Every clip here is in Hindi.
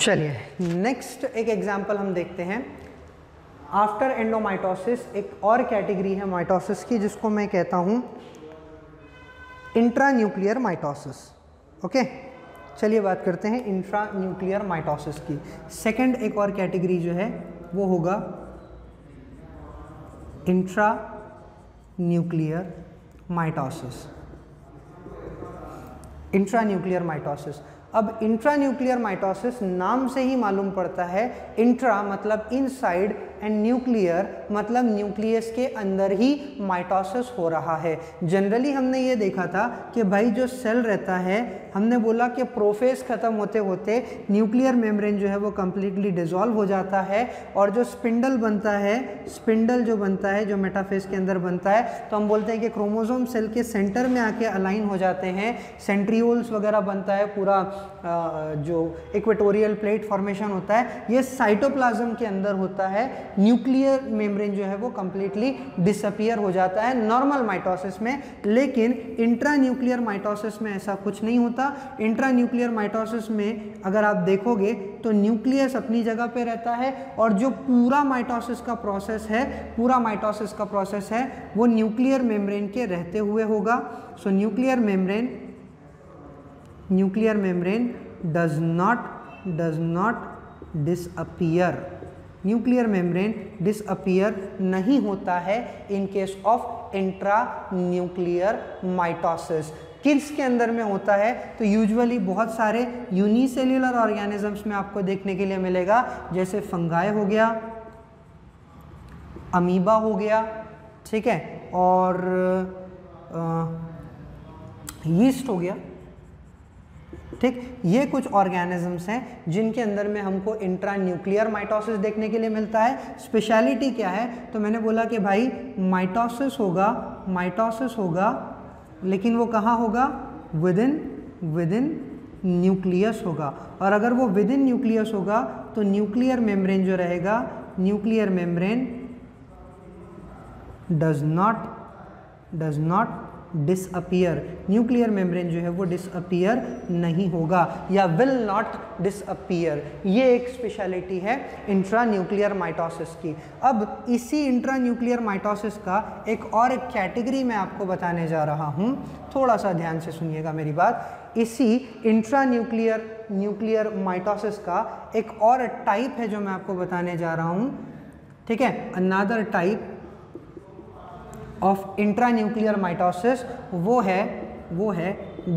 चलिए नेक्स्ट एक एग्जाम्पल हम देखते हैं। आफ्टर एंडोमाइटोसिस एक और कैटेगरी है माइटोसिस की, जिसको मैं कहता हूँ इंट्रान्यूक्लियर माइटोसिस। ओके, चलिए बात करते हैं इंट्रान्यूक्लियर माइटोसिस की। सेकंड एक और कैटेगरी जो है वो होगा इंट्रान्यूक्लियर माइटोसिस। इंट्रान्यूक्लियर माइटोसिस, अब इंट्रान्यूक्लियर माइटोसिस नाम से ही मालूम पड़ता है, इंट्रा मतलब इनसाइड एंड न्यूक्लियर मतलब न्यूक्लियस के अंदर ही माइटोसिस हो रहा है। जनरली हमने ये देखा था कि भाई जो सेल रहता है, हमने बोला कि प्रोफेज ख़त्म होते होते न्यूक्लियर मेम्ब्रेन जो है वो कम्प्लीटली डिजॉल्व हो जाता है और जो स्पिंडल बनता है, स्पिंडल जो बनता है जो मेटाफेज के अंदर बनता है, तो हम बोलते हैं कि क्रोमोसोम सेल के सेंटर में आके अलाइन हो जाते हैं, सेंट्रियोल्स वगैरह बनता है, पूरा जो इक्वेटोरियल प्लेट फॉर्मेशन होता है ये साइटोप्लाज्म के अंदर होता है। न्यूक्लियर मेम्ब्रेन जो है वो कम्प्लीटली डिसअपियर हो जाता है नॉर्मल माइटोसिस में, लेकिन इंट्रान्यूक्लियर माइटोसिस में ऐसा कुछ नहीं होता। इंट्रान्यूक्लियर माइटोसिस में अगर आप देखोगे तो न्यूक्लियस अपनी जगह पे रहता है और जो पूरा माइटोसिस का प्रोसेस है, पूरा माइटोसिस का प्रोसेस है वो न्यूक्लियर मेम्ब्रेन के रहते हुए होगा। So nuclear membrane does not disappear, nuclear membrane disappear नहीं होता है in case of intra nuclear mitosis. Kids के अंदर में होता है तो यूजुअली बहुत सारे यूनिसेल्यूलर ऑर्गेनिजम्स में आपको देखने के लिए मिलेगा, जैसे फंगाई हो गया, अमीबा हो गया, ठीक है, और यीस्ट हो गया, ठीक। ये कुछ ऑर्गेनिजम्स हैं जिनके अंदर में हमको इंट्रा न्यूक्लियर माइटोसिस देखने के लिए मिलता है। स्पेशलिटी क्या है, तो मैंने बोला कि भाई माइटोसिस होगा लेकिन वो कहाँ होगा, विदिन न्यूक्लियस होगा, और अगर वो विदिन न्यूक्लियस होगा तो न्यूक्लियर मेम्ब्रेन जो रहेगा, nuclear membrane does not disappear, nuclear membrane जो है वो डिसअपियर नहीं होगा या विल नॉट डिसअपियर। ये एक स्पेशलिटी है इंट्रा न्यूक्लियर माइटोसिस की। अब इसी इंट्रा न्यूक्लियर माइटोसिस का एक और एक कैटेगरी मैं आपको बताने जा रहा हूँ, थोड़ा सा ध्यान से सुनिएगा मेरी बात। इसी इंट्रा न्यूक्लियर माइटोसिस का एक और टाइप है जो मैं आपको बताने जा रहा हूँ, ठीक है। Another type of intra nuclear mitosis वो है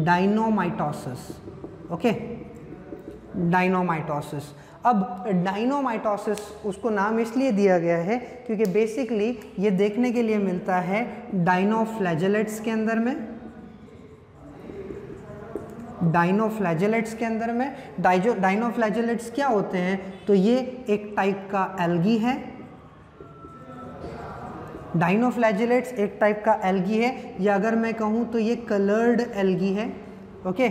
डाइनोमाइटोसिस। ओके, डाइनोमाइटोसिस। अब डाइनोमाइटोसिस उसको नाम इसलिए दिया गया है क्योंकि बेसिकली ये देखने के लिए मिलता है डाइनोफ्लैजेलेट्स के अंदर में, डाइनोफ्लैजेलेट्स के अंदर में। डाइनोफ्लैजेलेट्स क्या होते हैं, तो ये एक टाइप का एल्गी है। डाइनोफ्लैजेलेट्स एक टाइप का एल्गी है, या अगर मैं कहूँ तो ये कलर्ड एल्गी है। ओके,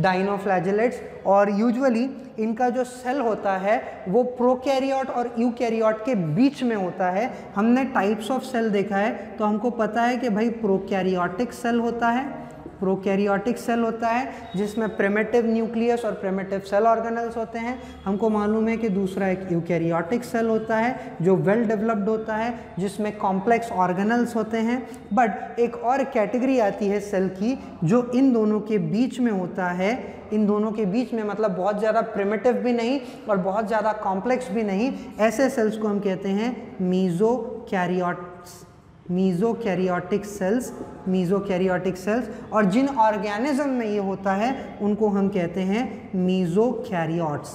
डाइनोफ्लैजेलेट्स, और यूजुअली इनका जो सेल होता है वो प्रोकैरियोट और यूकैरियोट के बीच में होता है। हमने टाइप्स ऑफ सेल देखा है तो हमको पता है कि भाई प्रोकैरियोटिक सेल होता है, प्रोकैरियोटिक सेल होता है जिसमें प्रिमिटिव न्यूक्लियस और प्रिमिटिव सेल ऑर्गेनेल्स होते हैं। हमको मालूम है कि दूसरा एक यूकैरियोटिक सेल होता है जो वेल डेवलप्ड होता है, जिसमें कॉम्प्लेक्स ऑर्गेनेल्स होते हैं। बट एक और कैटेगरी आती है सेल की जो इन दोनों के बीच में होता है, इन दोनों के बीच में मतलब बहुत ज़्यादा प्रिमिटिव भी नहीं और बहुत ज़्यादा कॉम्प्लेक्स भी नहीं। ऐसे सेल्स को हम कहते हैं मीजोकैरियोटिक सेल्स। और जिन ऑर्गेनिज्म में ये होता है उनको हम कहते हैं मीजोकैरियोट्स।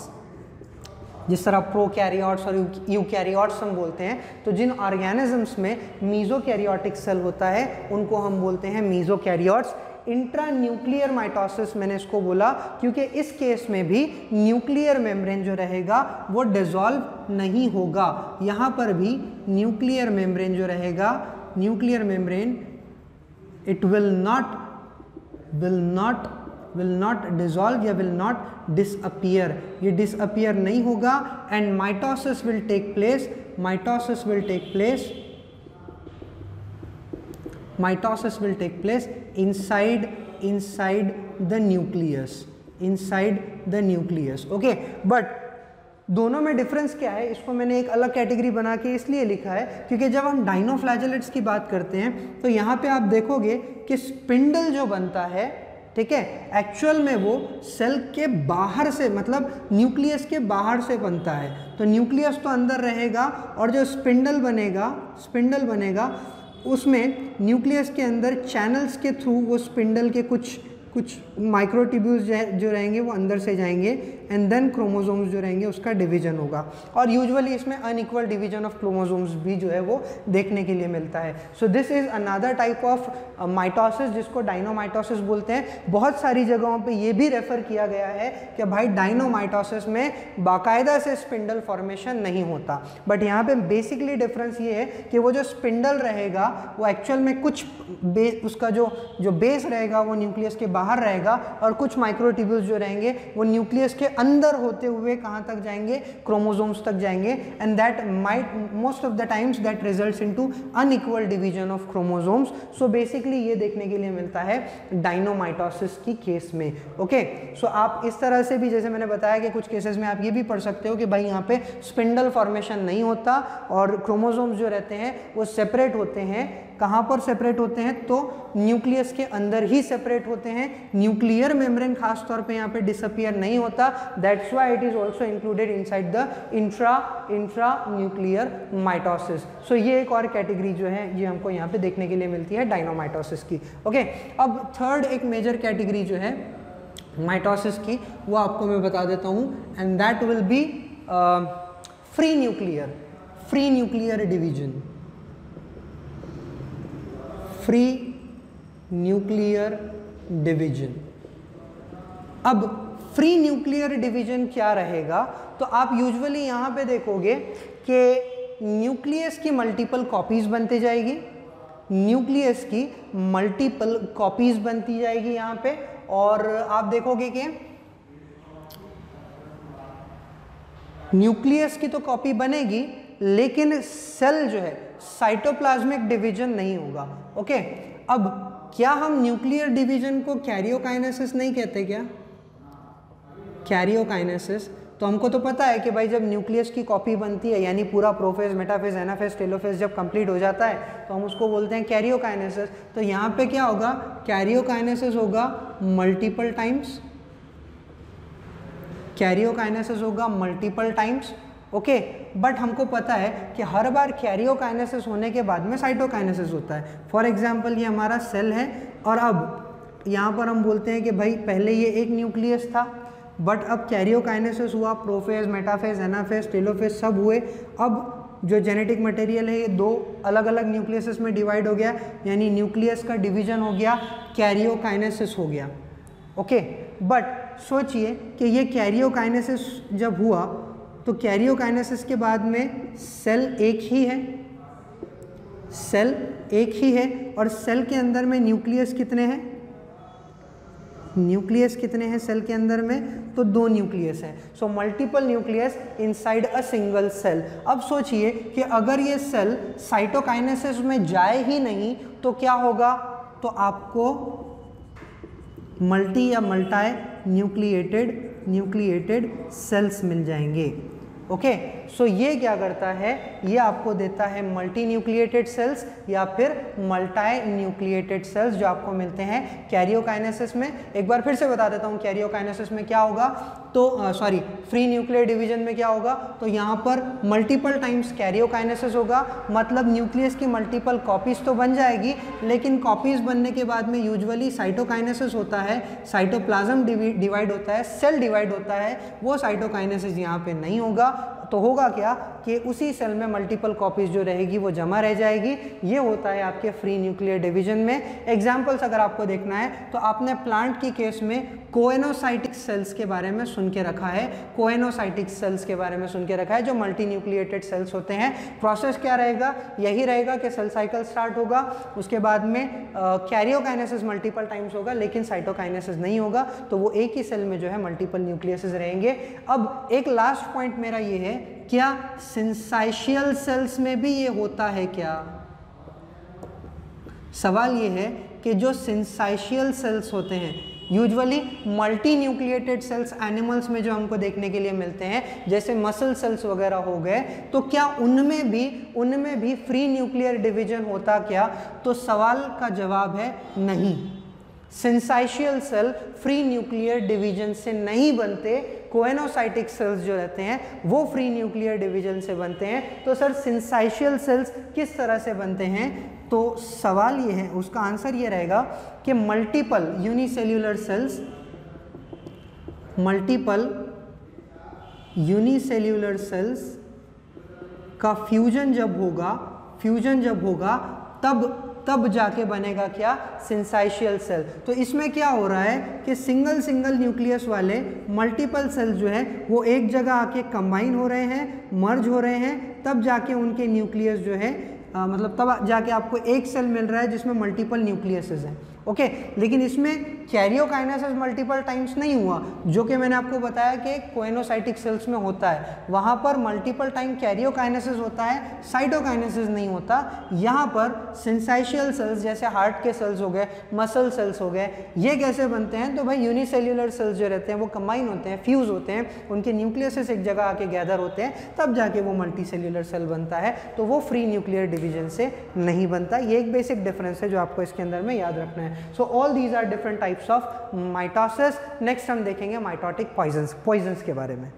जिस तरह प्रोकैरियोट्स और यूकैरियोट्स हम बोलते हैं, तो जिन ऑर्गेनिजम्स में मीजोकैरियोटिक सेल होता है उनको हम बोलते हैं मीजोकैरियोट्स। इंट्रा न्यूक्लियर माइटोसिस मैंने इसको बोला क्योंकि इस केस में भी न्यूक्लियर मेम्ब्रेन जो रहेगा वो डिसॉल्व नहीं होगा। यहाँ पर भी न्यूक्लियर मेम्ब्रेन जो रहेगा, nuclear membrane it will not dissolve या विल नॉट डिसअपियर, ये डिसअपियर नहीं होगा। And mitosis will take place inside the nucleus, inside the nucleus, okay? But दोनों में डिफरेंस क्या है, इसको मैंने एक अलग कैटेगरी बना के इसलिए लिखा है क्योंकि जब हम डाइनोफ्लैजेलेट्स की बात करते हैं तो यहाँ पे आप देखोगे कि स्पिंडल जो बनता है, ठीक है, एक्चुअल में वो सेल के बाहर से, मतलब न्यूक्लियस के बाहर से बनता है। तो न्यूक्लियस तो अंदर रहेगा और जो स्पिंडल बनेगा उसमें न्यूक्लियस के अंदर चैनल्स के थ्रू वो स्पिंडल के कुछ माइक्रोट्यूब्यूल्स जो रहेंगे वो अंदर से जाएंगे एंड देन क्रोमोसोम्स जो रहेंगे उसका डिवीजन होगा। और यूजुअली इसमें अनइक्वल डिवीजन ऑफ क्रोमोसोम्स भी जो है वो देखने के लिए मिलता है। So this is another type of mitosis जिसको डायनोमाइटोसिस बोलते हैं। बहुत सारी जगहों पे ये भी रेफर किया गया है कि भाई डायनोमाइटोसिस में बाकायदा से स्पिंडल फॉर्मेशन नहीं होता, बट यहाँ पर बेसिकली डिफरेंस ये है कि वो जो स्पिंडल रहेगा वो एक्चुअल में कुछ उसका जो बेस रहेगा वो न्यूक्लियस के बाहर रहेगा और कुछ माइक्रोट्यूब्यूल्स जो रहेंगे वो न्यूक्लियस के अंदर होते हुए कहाँ तक जाएंगे, क्रोमोसोम्स तक जाएंगे and that might most of the times that results into unequal division of chromosomes. So basically ये देखने के लिए मिलता है डायनोमाइटोसिस की केस में। ओके, सो आप इस तरह से भी, जैसे मैंने बताया कि कुछ केसेस में आप ये भी पढ़ सकते हो कि भाई यहाँ पे स्पिंडल फॉर्मेशन नहीं होता और क्रोमोसोम्स जो रहते हैं वो सेपरेट होते हैं। कहाँ पर सेपरेट होते हैं, तो न्यूक्लियस के अंदर ही सेपरेट होते हैं। न्यूक्लियर मेम्ब्रेन खास तौर पे यहाँ पे डिसअपियर नहीं होता, that's why it is also included inside the intra nuclear mitosis. So ये एक और कैटेगरी जो है ये हमको यहाँ पे देखने के लिए मिलती है डायनोमाइटोसिस की। ओके, अब थर्ड एक मेजर कैटेगरी जो है माइटोसिस की वो आपको मैं बता देता हूँ and that will be free nuclear division. Free nuclear division, अब फ्री न्यूक्लियर डिवीजन क्या रहेगा, तो आप यूजुअली यहाँ पे देखोगे कि न्यूक्लियस की मल्टीपल कॉपीज बनती जाएगी, यहाँ पे, और आप देखोगे कि न्यूक्लियस की तो कॉपी बनेगी लेकिन सेल जो है साइटोप्लाज्मिक डिवीजन नहीं होगा। ओके, अब क्या हम न्यूक्लियर डिवीजन को कैरियोकाइनेसिस नहीं कहते क्या, कैरियोकाइनेसिस? तो हमको तो पता है कि भाई जब न्यूक्लियस की कॉपी बनती है यानी पूरा प्रोफेज, मेटाफेज, एनाफेज, टेलोफेज जब कंप्लीट हो जाता है तो हम उसको बोलते हैं कैरियोकाइनेसिस। तो यहाँ पे क्या होगा, कैरियोकाइनेसिस होगा मल्टीपल टाइम्स। ओके, बट हमको पता है कि हर बार कैरियोकाइनेसिस होने के बाद में साइटोकाइनेसिस होता है। फॉर एग्जांपल ये हमारा सेल है और अब यहाँ पर हम बोलते हैं कि भाई पहले ये एक न्यूक्लियस था बट अब कैरियोकाइनेसिस हुआ, प्रोफेज, मेटाफेज, एनाफेज, टेलोफेज सब हुए। अब जो जेनेटिक मटेरियल है ये दो अलग अलग न्यूक्लियसेस में डिवाइड हो गया यानी न्यूक्लियस का डिवीजन हो गया, कैरियोकाइनेसिस हो गया। ओके, बट सोचिए कि ये कैरियोकाइनेसिस जब हुआ तो कैरियोकाइनेसिस के बाद में सेल एक ही है और सेल के अंदर में न्यूक्लियस कितने हैं सेल के अंदर में, तो दो न्यूक्लियस हैं। So multiple nucleus inside a single cell. अब सोचिए कि अगर ये सेल साइटोकाइनेसिस में जाए ही नहीं तो क्या होगा, तो आपको मल्टी या मल्टाई न्यूक्लिएटेड सेल्स मिल जाएंगे। ओके, सो ये क्या करता है, ये आपको देता है मल्टी न्यूक्लिएटेड सेल्स या फिर मल्टाई न्यूक्लिएटेड सेल्स जो आपको मिलते हैं कैरियोकाइनेसिस में। एक बार फिर से बता देता हूँ कैरियोकाइनेसिस में क्या होगा, तो फ्री न्यूक्लियर डिवीजन में क्या होगा, तो यहाँ पर मल्टीपल टाइम्स कैरियोकाइनेसिस होगा, मतलब न्यूक्लियस की मल्टीपल कॉपीज तो बन जाएगी लेकिन कॉपीज बनने के बाद में यूजुअली साइटोकाइनेसिस होता है, साइटोप्लाज्म डिवाइड होता है, सेल डिवाइड होता है, वो साइटोकाइनेसिस यहाँ पे नहीं होगा। तो होगा क्या कि उसी सेल में मल्टीपल कॉपीज जो रहेगी वो जमा रह जाएगी। ये होता है आपके फ्री न्यूक्लियर डिवीजन में। एग्जांपल्स अगर आपको देखना है तो आपने प्लांट की केस में कोएनोसाइटिक सेल्स के बारे में सुन के रखा है, जो मल्टी न्यूक्लिएटेड सेल्स होते हैं। प्रोसेस क्या रहेगा, यही रहेगा कि सेल साइकिल स्टार्ट होगा, उसके बाद में कैरियोकाइनेसिस मल्टीपल टाइम्स होगा लेकिन साइटोकाइनेसिस नहीं होगा, तो वो एक ही सेल में जो है मल्टीपल न्यूक्लियसेस रहेंगे। अब एक लास्ट पॉइंट मेरा ये है, क्या सिंसाइशियल सेल्स में भी ये होता है क्या? सवाल ये है कि जो सिंसाइशियल सेल्स होते हैं usually multi nucleated cells animals में जो हमको देखने के लिए मिलते हैं, जैसे मसल सेल्स वगैरह हो गए, तो क्या उनमें भी फ्री न्यूक्लियर डिवीजन होता क्या? तो सवाल का जवाब है नहीं। Syncytial cell free nuclear division से नहीं बनते, कोएनोसाइटिक सेल्स जो रहते हैं वो फ्री न्यूक्लियर डिवीजन से बनते हैं। तो सर सिंसाइशियल सेल्स किस तरह से बनते हैं? तो सवाल ये है, उसका आंसर ये रहेगा कि मल्टीपल यूनिसेल्यूलर सेल्स, का फ्यूजन जब होगा तब जाके बनेगा क्या? Syncytial cell. तो इसमें क्या हो रहा है कि सिंगल न्यूक्लियस वाले मल्टीपल सेल्स जो है वो एक जगह आके कंबाइन हो रहे हैं, मर्ज हो रहे हैं, तब जाके उनके न्यूक्लियस जो है मतलब तब जाके आपको एक सेल मिल रहा है जिसमें मल्टीपल न्यूक्लियसेस हैं। ओके, लेकिन इसमें कैरियोकाइनेसिस मल्टीपल टाइम्स नहीं हुआ, जो कि मैंने आपको बताया कि कोएनोसाइटिक सेल्स में होता है। वहाँ पर मल्टीपल टाइम कैरियोकाइनेसिस होता है, साइटोकाइनेसिस नहीं होता। यहाँ पर सिंसाइशियल सेल्स जैसे हार्ट के सेल्स हो गए, मसल सेल्स हो गए, ये कैसे बनते हैं? तो भाई यूनिसेल्यूलर सेल्स जो रहते हैं वो कंबाइन होते हैं, फ्यूज होते हैं, उनके न्यूक्लियसेस एक जगह आके गैदर होते हैं, तब जाके वो मल्टी सेल्यूलर सेल बनता है। तो वो फ्री न्यूक्लियर डिवीजन से नहीं बनता। ये एक बेसिक डिफरेंस है जो आपको इसके अंदर में याद रखना है। So all these are different types of mitosis. Next हम देखेंगे mitotic poisons के बारे में।